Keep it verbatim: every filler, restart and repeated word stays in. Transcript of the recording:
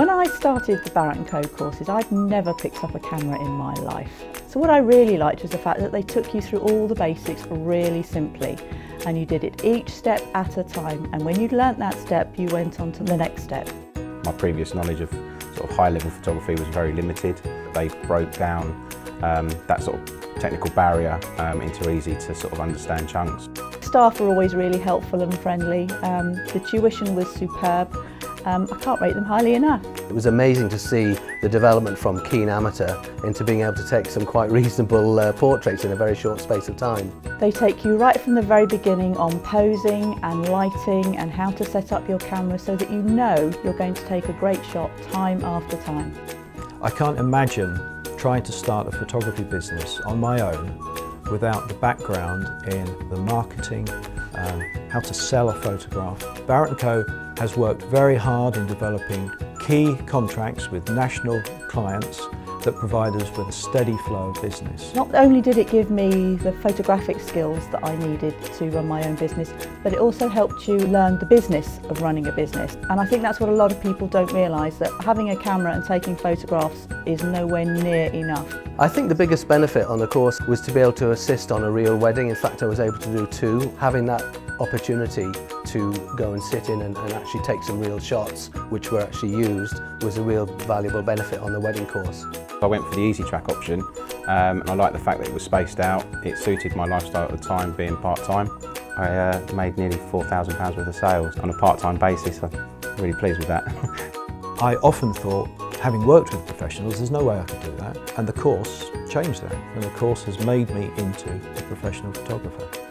When I started the Barrett and Co courses, I'd never picked up a camera in my life. So what I really liked was the fact that they took you through all the basics really simply, and you did it each step at a time, and when you'd learnt that step, you went on to the next step. My previous knowledge of sort of high-level photography was very limited. They broke down um, that sort of technical barrier um, into easy to sort of understand chunks. Staff were always really helpful and friendly. Um, the tuition was superb. Um, I can't rate them highly enough. It was amazing to see the development from keen amateur into being able to take some quite reasonable uh, portraits in a very short space of time. They take you right from the very beginning on posing and lighting and how to set up your camera so that you know you're going to take a great shot time after time. I can't imagine trying to start a photography business on my own without the background in the marketing, um, how to sell a photograph. Barrett and Co has worked very hard in developing key contracts with national clients that provide us with a steady flow of business. Not only did it give me the photographic skills that I needed to run my own business, but it also helped you learn the business of running a business. And I think that's what a lot of people don't realise, that having a camera and taking photographs is nowhere near enough. I think the biggest benefit on the course was to be able to assist on a real wedding. In fact, I was able to do two. Having that opportunity to go and sit in and, and actually take some real shots which were actually used was a real valuable benefit on the wedding course. I went for the easy track option um, and I liked the fact that it was spaced out. It suited my lifestyle at the time, being part-time. I uh, made nearly four thousand pounds worth of sales on a part-time basis. I'm really pleased with that. I often thought, having worked with professionals, there's no way I could do that, and the course changed that, and the course has made me into a professional photographer.